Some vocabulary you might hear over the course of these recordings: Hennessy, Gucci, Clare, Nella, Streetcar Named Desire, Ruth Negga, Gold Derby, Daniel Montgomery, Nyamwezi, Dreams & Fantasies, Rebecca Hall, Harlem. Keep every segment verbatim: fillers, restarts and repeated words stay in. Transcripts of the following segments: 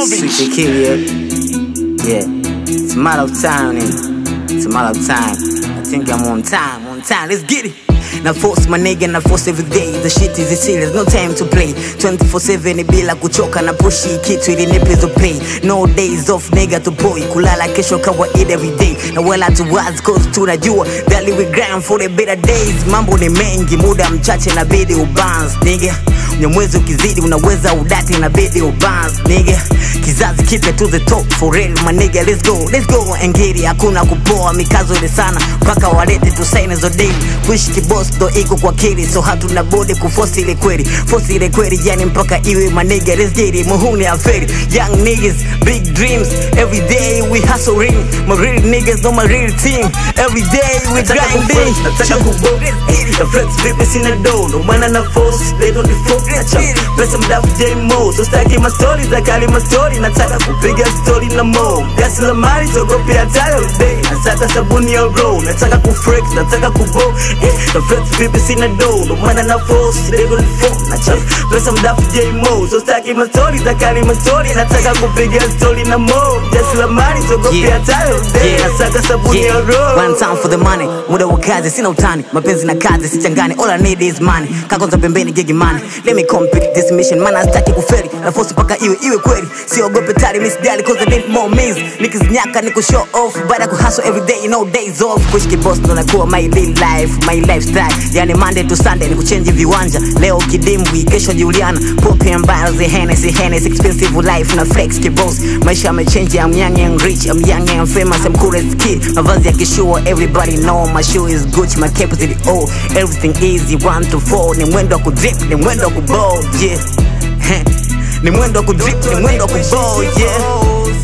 orange. Yeah, it's a matter of time, nigga. It's a matter of time. I think I'm on time, on time. Let's get it. Na force my nigga, na force every day. The shit is serious, no time to play. Twenty four seven ni bila kuchoka na pushi kitu ili nipezo play. No days off nigga to boy. Kulala kesho kawaida every day. Na wala tu wazi cause tunajua dali we grind for the better days. Mambo ni mengi, muda mchache na bidi ubounce nigga. Nyamwezi ukizidi unaweza udati na bidi ubounce nigga. Kizazi kipe to the top for real my nigga, let's go, let's go and get it. Hakuna kupoa mikazo ile sana paka walete tu sign hizo daily. Wish boss do iko kwa kiri, so hatuna bode kuforce ile kweli. Force ile kweli yani mpaka iwe my nigga, let's get it. Muhuni aferi young niggas, big dreams. Every day we hustle ring. My real niggas on my real team. Every day we grinding. Nataka kuboga, the flex vips in the door. No man ana force, they don't focus. Press some love demo. So stacking my stories like I live my story. Nataka kupiga story na mo. That's the money so go pay a title day. Nataka sabuni ya roll. Nataka kufreak, nataka kubo. The flex vips in the door. No man ana force, they don't focus. Press some love demo. So stacking my stories like I live my story. Nataka kupiga story na mo. That's the money so go pay a title day. Nataka sabuni ya roll. One time for the money. Muda wa kazi sina utani. Mapenzi na kazi sichangani. All I need is money. Kakonza pembeni gigi money. Let me complete this mission. Mana staki kuferi. Na force paka iwe iwe kweli. Si ogope tari miss daily cause I need more means. Niggas nyaka niko show off. Bada kuhustle every day, no days off. Kushki boss ndo nakuwa my real life, my lifestyle. Yani Monday to Sunday niku change viwanja. Leo kidimwi, kesho Juliana. Poppy and bottles and Hennessy, Hennessy. Expensive life na flex kiboss. Maisha yamechange, I'm young and rich. I'm young and famous, I'm cool as kid. Mavazi ya kishua, everybody know. My shoe is Gucci, my cap is oh. Everything easy, one to four. Ni mwendo kudrip, ni mwendo kubow. Yeah. Ni mwendo kudrip, ni mwendo kuball, yeah,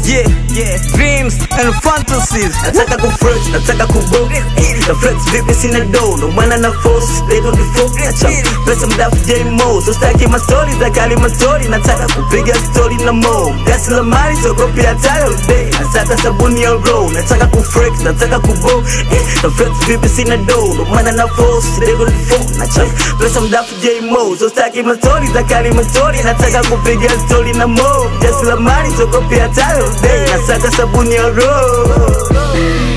yeah, yeah. Dreams and fantasies. Nataka kufreak, nataka kuball. The flex vips in the door. No man ana force, they don't focus. Press some love demo. So stacking my stories like I live my story. Nataka kupiga story na mo. That's the money so go pay a title day. Nataka sabuni ya roll. Nataka kufreak, nataka kuball. The flex vips in the door. No man ana force, they don't focus. Press some love demo. So stacking my stories like I live my story. Nataka kupiga story na mo. Just la mari so copia tayo. Nataka sabuni ya roll.